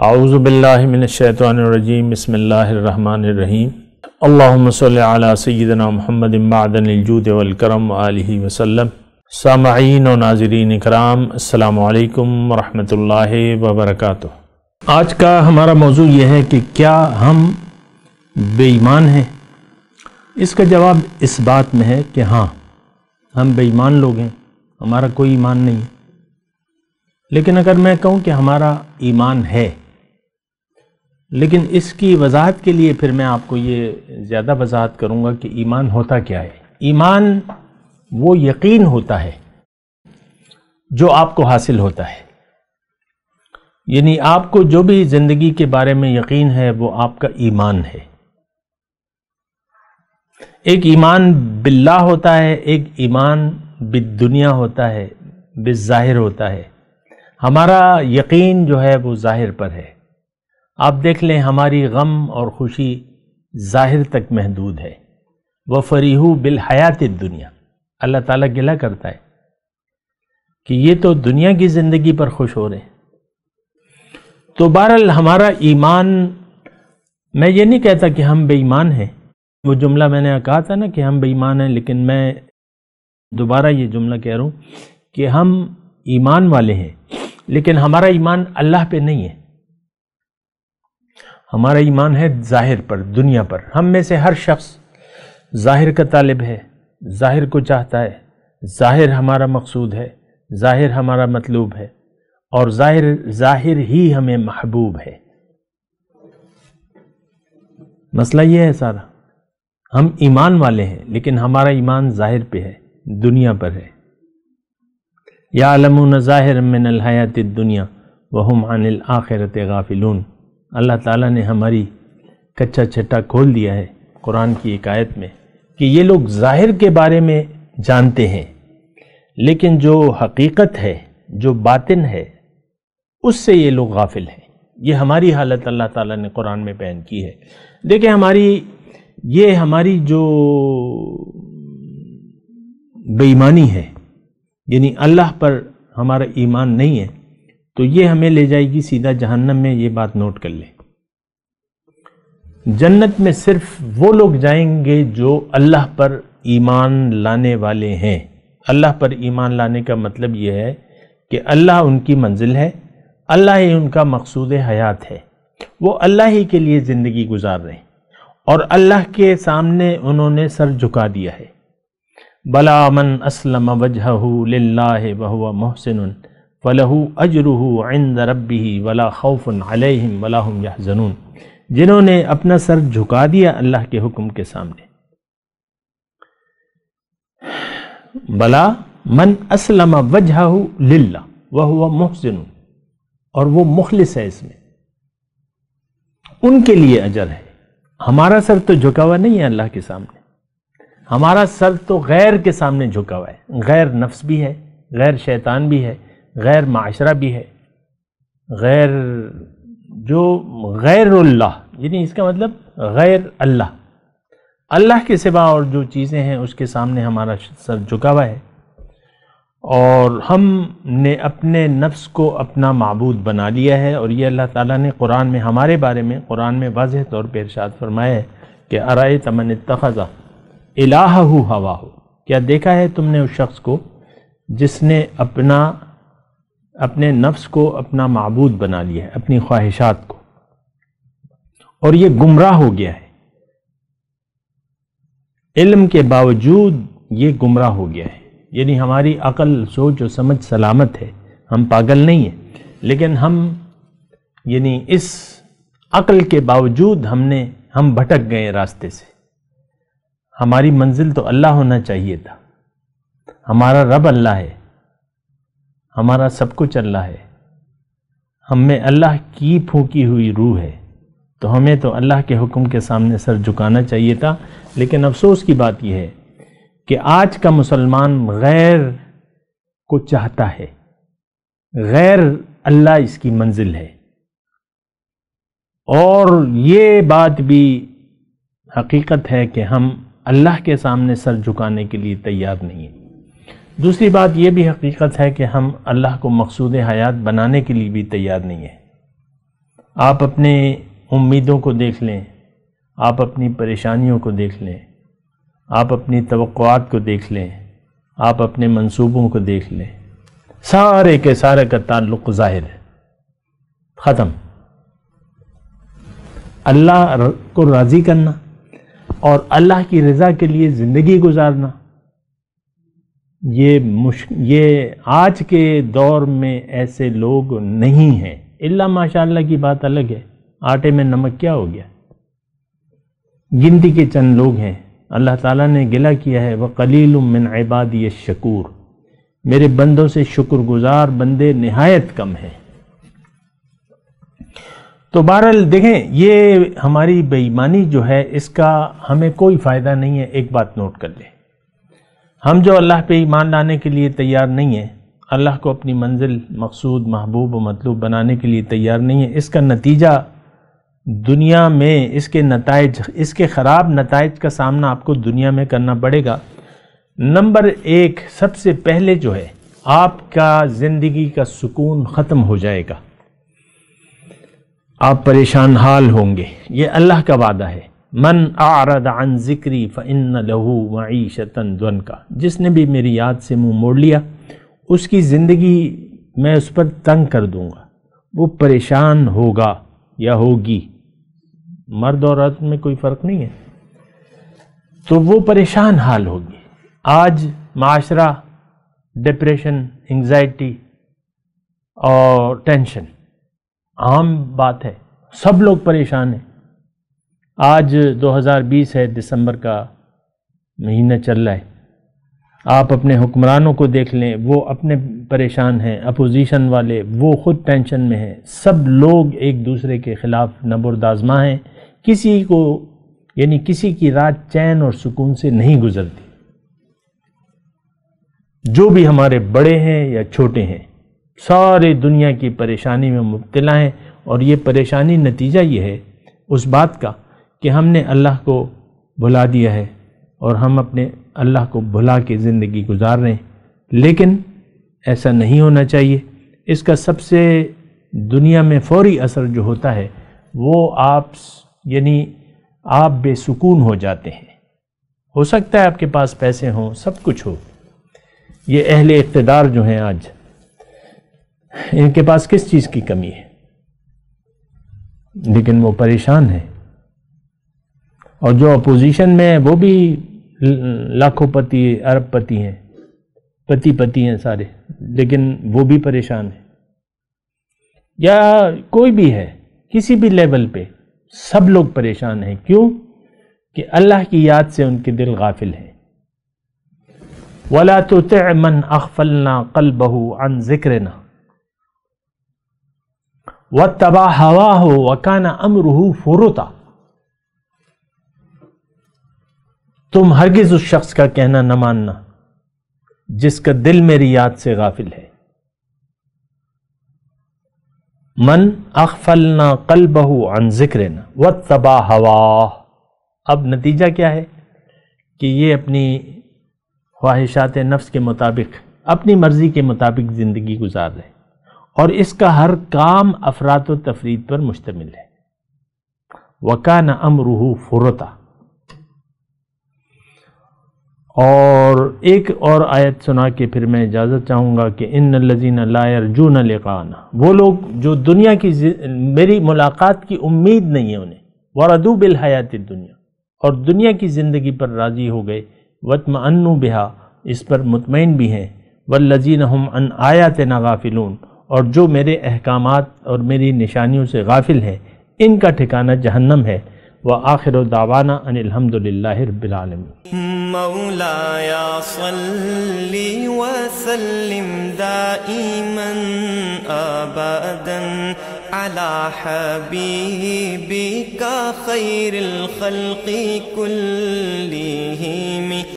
आऊज़ु बिल्लाहि मिनश शैतानिर रजीम बिस्मिल्लाहिर रहमानिर रहीम अल्लाहुम्मा सल्लि अला सय्यिदिना मुहम्मदिन मअदनिल जूदि वल करम व आलिहि वसल्लम। सामईन व नाज़रीन इकराम, अस्सलामु अलैकुम व रहमतुल्लाहि व बरकातुहू। आज का हमारा मौजू यह है कि क्या हम बेईमान हैं। इसका जवाब इस बात में है कि हाँ, हम बेईमान लोग हैं, हमारा कोई ईमान नहीं है। लेकिन अगर मैं कहूँ कि हमारा ईमान है, लेकिन इसकी वजाहत के लिए फिर मैं आपको ये ज़्यादा वजाहत करूँगा कि ईमान होता क्या है। ईमान वो यकीन होता है जो आपको हासिल होता है, यानी आपको जो भी ज़िंदगी के बारे में यकीन है वो आपका ईमान है। एक ईमान बिल्लाह होता है, एक ईमान बिद्दुनिया होता है, बिज़ाहिर होता है। हमारा यकीन जो है वो ज़ाहिर पर है। आप देख लें, हमारी गम और खुशी ज़ाहिर तक महदूद है। वह फरीहू बिल हयात दुनिया, अल्लाह ताला गिला करता है कि ये तो दुनिया की ज़िंदगी पर खुश हो रहे हैं। तो बहरहाल हमारा ईमान, मैं ये नहीं कहता कि हम बेईमान हैं। वो जुमला मैंने कहा था ना कि हम बेईमान हैं, लेकिन मैं दोबारा ये जुमला कह रहा हूँ कि हम ईमान वाले हैं, लेकिन हमारा ईमान अल्लाह पे नहीं है। हमारा ईमान है ज़ाहिर पर, दुनिया पर। हम में से हर शख्स ज़ाहिर का तालिब है, ज़ाहिर को चाहता है, ज़ाहिर हमारा मकसूद है, ज़ाहिर हमारा मतलूब है, और ज़ाहिर ही हमें महबूब है। मसला ये है सारा, हम ईमान वाले हैं, लेकिन हमारा ईमान ज़ाहिर पे है, दुनिया पर है। या अलमून ज़ाहिर मिनल हयात दुनिया वहुम अनिल आखिरत गाफिलून। अल्लाह ताला ने हमारी कच्चा छट्टा खोल दिया है कुरान की एक आयत में कि ये लोग ज़ाहिर के बारे में जानते हैं, लेकिन जो हकीकत है, जो बातिन है, उससे ये लोग गाफिल हैं। ये हमारी हालत अल्लाह ताला ने कुरान में बयान की है। देखिए, हमारी जो बेईमानी है, यानी अल्लाह पर हमारा ईमान नहीं है, तो ये हमें ले जाएगी सीधा जहन्नम में। ये बात नोट कर लें, जन्नत में सिर्फ वो लोग जाएंगे जो अल्लाह पर ईमान लाने वाले हैं। अल्लाह पर ईमान लाने का मतलब ये है कि अल्लाह उनकी मंजिल है, अल्लाह ही उनका मकसूद हयात है, वो अल्लाह ही के लिए ज़िंदगी गुजार रहे हैं, और अल्लाह के सामने उन्होंने सर झुका दिया है। बला मन अस्लम वजहहू लिल्लाहि व हुवा मुहसिनुन फलहू अजरुहू इंद रब्बिही वला खौफुन अलैहिम वला हुम यहज़नून। जिन्होंने अपना सर झुका दिया अल्लाह के हुक्म के सामने, बला मन अस्लम वजहहू लिल्लाह व हुवा मुहसिनुन, और वो मुखलिस है, इसमें उनके लिए अजर है। हमारा सर तो झुका हुआ नहीं है अल्लाह के सामने, हमारा सर तो गैर के सामने झुका हुआ है। गैर नफ्स भी है, गैर शैतान भी है, गैर माशरा भी है, गैर जो गैरुल्लाह, यानी इसका मतलब गैर अल्लाह, अल्लाह के सिवा और जो चीज़ें हैं उसके सामने हमारा सर झुका हुआ है। और हमने अपने नफ्स को अपना माबूद बना लिया है। और ये अल्लाह ताला ने कुरान में हमारे बारे में कुरान में वाज़ेह तौर पर इरशाद फरमाया है कि अरायत मन इत्तखज़ इलाहहू हवाहू, क्या देखा है तुमने उस शख्स को जिसने अपने नफ्स को अपना माबूद बना लिया है, अपनी ख्वाहिशात को, और ये गुमराह हो गया है। इल्म के बावजूद ये गुमराह हो गया है, यानी हमारी अकल, सोच और समझ सलामत है, हम पागल नहीं हैं, लेकिन हम यानी इस अकल के बावजूद हम भटक गए रास्ते से। हमारी मंजिल तो अल्लाह होना चाहिए था, हमारा रब अल्लाह है, हमारा सब कुछ अल्लाह है, हम में अल्लाह की फूंकी हुई रूह है, तो हमें तो अल्लाह के हुक्म के सामने सर झुकाना चाहिए था। लेकिन अफसोस की बात यह है कि आज का मुसलमान गैर को चाहता है, गैर अल्लाह इसकी मंजिल है। और ये बात भी हकीकत है कि हम अल्लाह के सामने सर झुकाने के लिए तैयार नहीं है। दूसरी बात यह भी हकीकत है कि हम अल्लाह को मकसूद हयात बनाने के लिए भी तैयार नहीं है। आप अपने उम्मीदों को देख लें, आप अपनी परेशानियों को देख लें, आप अपनी तवक्कुआत को देख लें, आप अपने मंसूबों को देख लें, सारे के सारे का ताल्लुक़ ज़ाहिर है, ख़त्म। अल्लाह को राज़ी करना और अल्लाह की रज़ा के लिए ज़िंदगी गुजारना, ये आज के दौर में ऐसे लोग नहीं हैं। इल्ला माशाअल्लाह की बात अलग है, आटे में नमक क्या हो गया, गिनती के चंद लोग हैं। अल्लाह ताला ने गिला किया है, वक़लीलुम मिन इबादी अश्शकूर, मेरे बंदों से शुक्रगुजार बंदे निहायत कम हैं। तो बहरहाल देखें, ये हमारी बेईमानी जो है इसका हमें कोई फ़ायदा नहीं है। एक बात नोट कर लें, हम जो अल्लाह पे ईमान लाने के लिए तैयार नहीं है, अल्लाह को अपनी मंजिल, मकसूद, महबूब व मतलूब बनाने के लिए तैयार नहीं है, इसका नतीजा दुनिया में, इसके नताइज, इसके ख़राब नताइज का सामना आपको दुनिया में करना पड़ेगा। नंबर एक, सबसे पहले जो है आपका ज़िंदगी का सुकून ख़त्म हो जाएगा, आप परेशान हाल होंगे। ये अल्लाह का वादा है, मन आरद अन ज़िक्री फ़इन्न लहू मईशतन दुन्का, जिसने भी मेरी याद से मुंह मोड़ लिया उसकी ज़िंदगी मैं उस पर तंग कर दूंगा, वो परेशान होगा या होगी, मर्द और औरत में कोई फ़र्क नहीं है, तो वो परेशान हाल होगी। आज माशरा डिप्रेशन, एंग्जाइटी और टेंशन आम बात है, सब लोग परेशान हैं। आज 2020 है, दिसंबर का महीना चल रहा है, आप अपने हुक्मरानों को देख लें, वो अपने परेशान हैं, अपोजिशन वाले वो ख़ुद टेंशन में हैं, सब लोग एक दूसरे के ख़िलाफ़ नबरदाज़मा हैं, किसी को यानी किसी की रात चैन और सुकून से नहीं गुजरती। जो भी हमारे बड़े हैं या छोटे हैं, सारे दुनिया की परेशानी में मुब्तला हैं, और ये परेशानी नतीजा ये है उस बात का कि हमने अल्लाह को भुला दिया है और हम अपने अल्लाह को भुला के ज़िंदगी गुजार रहे हैं। लेकिन ऐसा नहीं होना चाहिए। इसका सबसे दुनिया में फौरी असर जो होता है वो आप यानी आप बेसुकून हो जाते हैं। हो सकता है आपके पास पैसे हों, सब कुछ हो, ये अहले इक़्तिदार जो हैं आज, इनके पास किस चीज़ की कमी है, लेकिन वो परेशान है। और जो अपोजिशन में है वो भी लाखों पति, अरब पति हैं, पति हैं सारे, लेकिन वो भी परेशान है। या कोई भी है, किसी भी लेवल पे सब लोग परेशान हैं। क्यों? कि अल्लाह की याद से उनके दिल गाफिल हैं। वला तुतिअ मन अग़फ़लना क़ल्बहु अन ज़िक्रिना वत्तबा हवाहु वकाना अम्रुहु फुरुता, तुम हरगिज़ उस शख्स का कहना न मानना जिसका दिल मेरी याद से गाफिल है। मन अग़फ़लना क़ल्बहु अन ज़िक्रिना वत्तबा हवाह, अब नतीजा क्या है कि ये अपनी ख्वाहिशात नफ्स के मुताबिक, अपनी मर्ज़ी के मुताबिक ज़िंदगी गुजार रहे, और इसका हर काम अफरात व तफरीद पर मुश्तमिल है। वकान अम्रुहु फुरता। और एक और आयत सुना के फिर मैं इजाज़त चाहूँगा कि इन्नल्लज़ीना ला यरजून लिक़ाना, वो लोग जो दुनिया की मेरी मुलाकात की उम्मीद नहीं है उन्हें, वरदू बिल हयात दुनिया, और दुनिया की ज़िंदगी पर राज़ी हो गए, वतमअन्नु बिहा, इस पर मुतमईन भी हैं, वल्लज़ीना हुम अन आयातिना गाफिलून, और जो मेरे अहकामात और मेरी निशानियों से गाफिल हैं, इनका ठिकाना जहन्नम है। व आखिर दावाना अनिल हम्दुलिल्लाहि रब्बिल आलमीन। मौलाया सल्ली व सल्लिम दाइमन अबदन अला हबीबिका खैरिल खल्क़ि कुल्लिहिम।